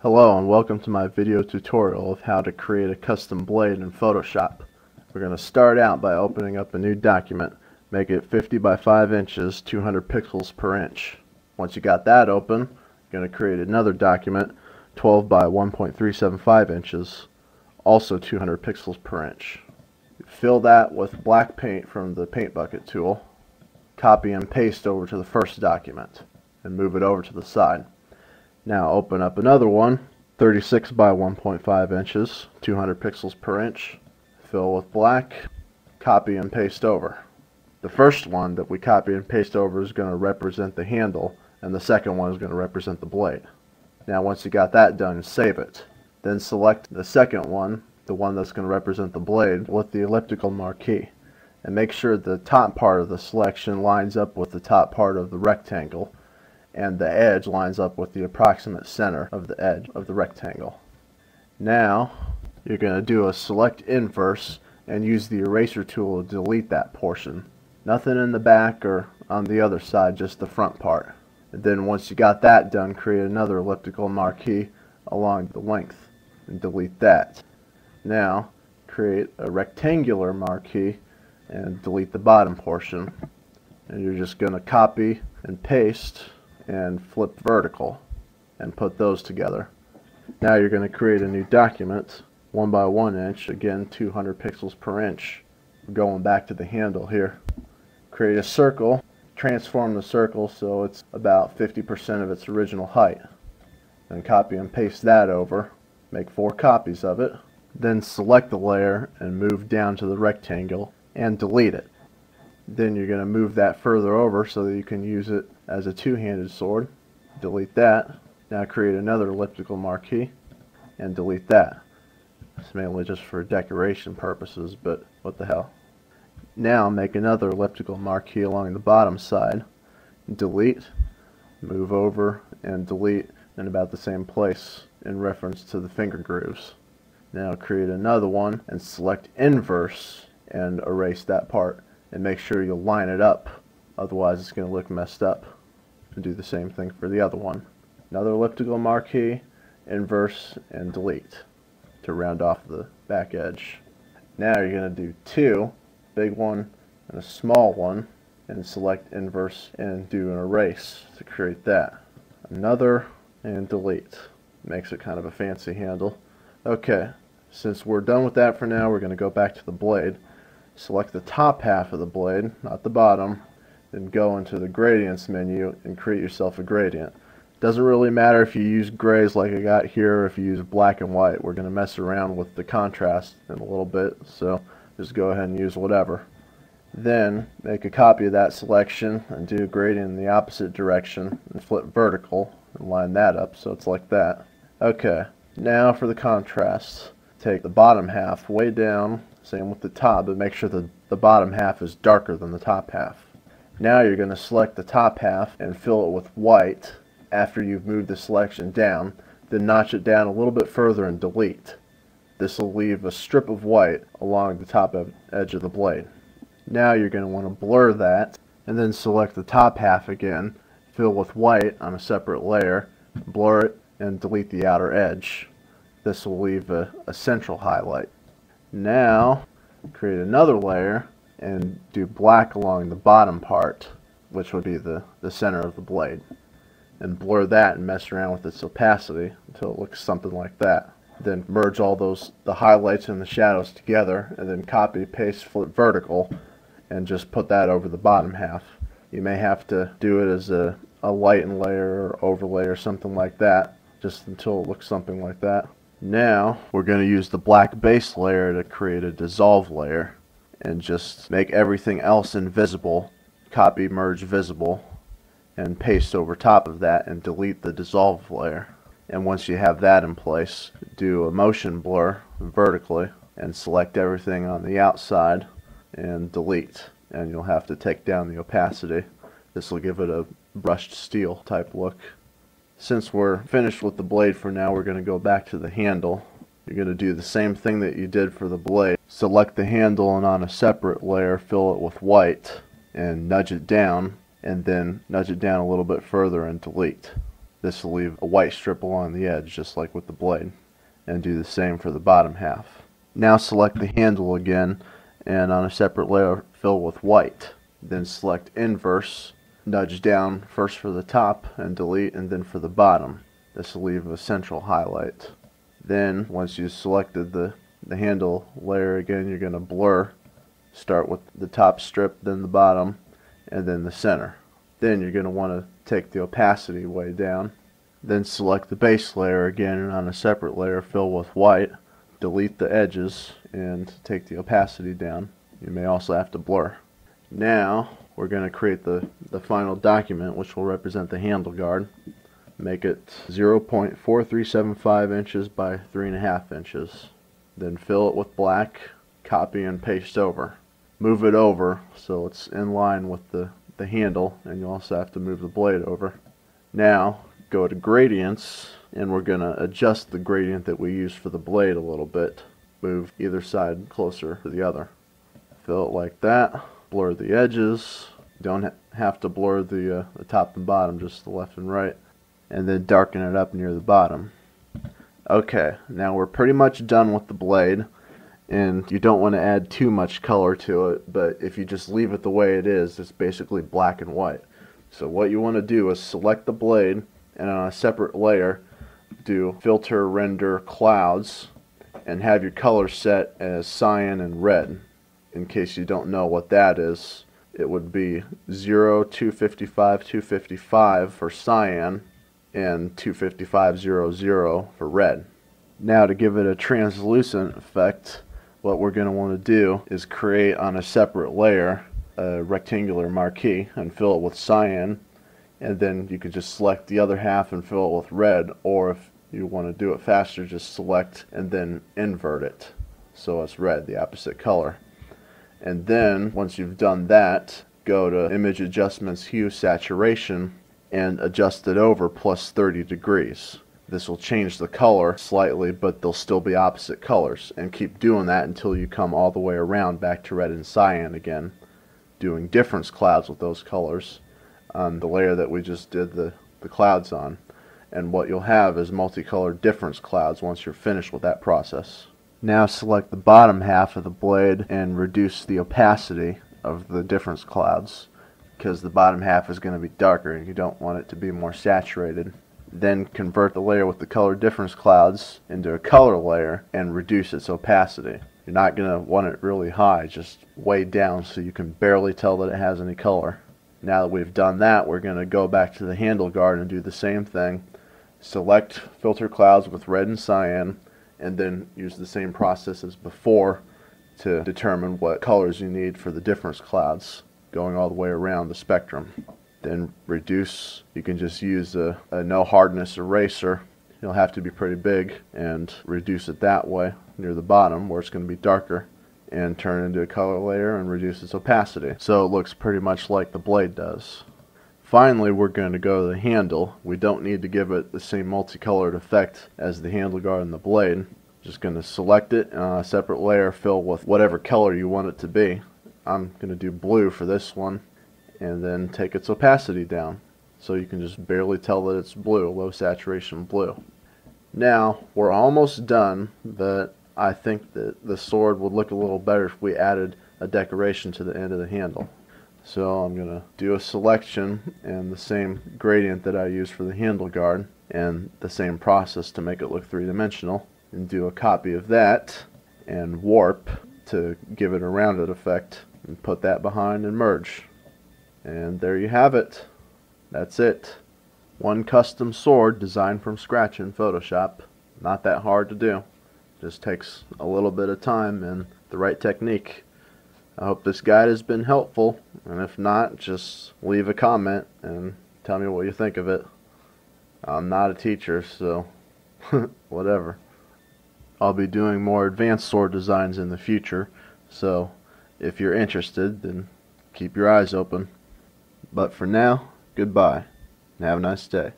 Hello and welcome to my video tutorial of how to create a custom blade in Photoshop. We're going to start out by opening up a new document, make it 50 by 5 inches, 200 pixels per inch. Once you got that open, you're going to create another document, 12 by 1.375 inches, also 200 pixels per inch. Fill that with black paint from the paint bucket tool, copy and paste over to the first document, and move it over to the side. Now open up another one, 36 by 1.5 inches, 200 pixels per inch, fill with black, copy and paste over. The first one that we copy and paste over is going to represent the handle, and the second one is going to represent the blade. Now once you got that done, save it. Then select the second one, the one that's going to represent the blade, with the elliptical marquee. And make sure the top part of the selection lines up with the top part of the rectangle, and the edge lines up with the approximate center of the edge of the rectangle. Now you're going to do a select inverse and use the eraser tool to delete that portion. Nothing in the back or on the other side, just the front part. And then once you got that done, create another elliptical marquee along the length and delete that. Now create a rectangular marquee and delete the bottom portion. And you're just going to copy and paste and flip vertical and put those together. Now you're going to create a new document, 1 by 1 inch, again 200 pixels per inch. Going back to the handle here, create a circle, transform the circle so it's about 50% of its original height, and copy and paste that over. Make 4 copies of it, then select the layer and move down to the rectangle and delete it. Then you're going to move that further over so that you can use it as a two-handed sword. Delete that. Now create another elliptical marquee and delete that. It's mainly just for decoration purposes, but what the hell. Now make another elliptical marquee along the bottom side. Delete. Move over and delete in about the same place in reference to the finger grooves. Now create another one and select inverse and erase that part. And make sure you line it up, otherwise it's going to look messed up. And do the same thing for the other one. Another elliptical marquee, inverse, and delete to round off the back edge. Now you're going to do two, big one and a small one, and select inverse and do an erase to create that. Another and delete. Makes it kind of a fancy handle. Okay, since we're done with that for now, we're going to go back to the blade. Select the top half of the blade, not the bottom, then go into the gradients menu and create yourself a gradient. Doesn't really matter if you use grays like I got here or if you use black and white. We're going to mess around with the contrast in a little bit, so just go ahead and use whatever. Then make a copy of that selection and do a gradient in the opposite direction and flip vertical and line that up so it's like that. Okay, now for the contrast. Take the bottom half way down, same with the top, but make sure that the bottom half is darker than the top half. Now you're going to select the top half and fill it with white after you've moved the selection down, then notch it down a little bit further and delete. This will leave a strip of white along the top edge of the blade. Now you're going to want to blur that and then select the top half again, fill with white on a separate layer, blur it, and delete the outer edge. This will leave a central highlight. Now create another layer and do black along the bottom part, which would be the center of the blade, and blur that and mess around with its opacity until it looks something like that. Then merge all the highlights and the shadows together, and then copy, paste, flip vertical, and just put that over the bottom half. You may have to do it as a lighten layer or overlay or something like that, just until it looks something like that. Now we're going to use the black base layer to create a dissolve layer and just make everything else invisible, copy merge visible, and paste over top of that and delete the dissolve layer. And once you have that in place, do a motion blur vertically and select everything on the outside and delete, and you'll have to take down the opacity. This will give it a brushed steel type look. Since we're finished with the blade for now, we're going to go back to the handle. You're going to do the same thing that you did for the blade. Select the handle and on a separate layer fill it with white and nudge it down, and then nudge it down a little bit further and delete. This will leave a white strip along the edge, just like with the blade, and do the same for the bottom half. Now select the handle again, and on a separate layer, fill with white. Then select inverse, nudge down first for the top, and delete, and then for the bottom. This will leave a central highlight. Then, once you've selected the handle layer again, you're going to blur. Start with the top strip, then the bottom, and then the center. Then you're going to want to take the opacity way down. Then select the base layer again, and on a separate layer, fill with white. Delete the edges and take the opacity down. You may also have to blur. Now we're going to create the final document, which will represent the handle guard. Make it 0.4375 inches by 3.5 inches. Then fill it with black, copy and paste over. Move it over so it's in line with the handle, and you also have to move the blade over. Now go to gradients, and we're going to adjust the gradient that we used for the blade a little bit. Move either side closer to the other. Fill it like that. Blur the edges. Don't have to blur the top and bottom, just the left and right. And then darken it up near the bottom. Okay, now we're pretty much done with the blade, and you don't want to add too much color to it, but if you just leave it the way it is, it's basically black and white. So what you want to do is select the blade, and on a separate layer, do filter, render, clouds, and have your color set as cyan and red. In case you don't know what that is, it would be 0, 255, 255 for cyan, and 25500 for red. Now to give it a translucent effect, what we're going to want to do is create on a separate layer a rectangular marquee and fill it with cyan, and then you could just select the other half and fill it with red, or if you want to do it faster, just select and then invert it so it's red, the opposite color. And then once you've done that, go to Image Adjustments, Hue, Saturation, and adjust it over plus 30 degrees. This will change the color slightly, but they'll still be opposite colors. And keep doing that until you come all the way around back to red and cyan again, doing difference clouds with those colors on the layer that we just did the clouds on. And what you'll have is multicolored difference clouds once you're finished with that process. Now select the bottom half of the blade and reduce the opacity of the difference clouds, because the bottom half is going to be darker and you don't want it to be more saturated. Then convert the layer with the color difference clouds into a color layer and reduce its opacity. You're not going to want it really high, just way down so you can barely tell that it has any color. Now that we've done that, we're going to go back to the handle guard and do the same thing. Select filter clouds with red and cyan, and then use the same process as before to determine what colors you need for the difference clouds, going all the way around the spectrum. Then reduce. You can just use a no hardness eraser. It'll have to be pretty big, and reduce it that way near the bottom where it's going to be darker, and turn it into a color layer and reduce its opacity so it looks pretty much like the blade does. Finally, we're going to go to the handle. We don't need to give it the same multicolored effect as the handle guard and the blade. Just going to select it on a separate layer, fill with whatever color you want it to be. I'm going to do blue for this one, and then take its opacity down so you can just barely tell that it's blue, low saturation blue. Now we're almost done, but I think that the sword would look a little better if we added a decoration to the end of the handle. So I'm going to do a selection and the same gradient that I used for the handle guard, and the same process to make it look three-dimensional, and do a copy of that and warp to give it a rounded effect, and put that behind and merge. And there you have it. That's it. One custom sword designed from scratch in Photoshop. Not that hard to do. Just takes a little bit of time and the right technique. I hope this guide has been helpful, and if not, just leave a comment and tell me what you think of it. I'm not a teacher, so whatever. I'll be doing more advanced sword designs in the future, so if you're interested, then keep your eyes open. But for now, goodbye, and have a nice day.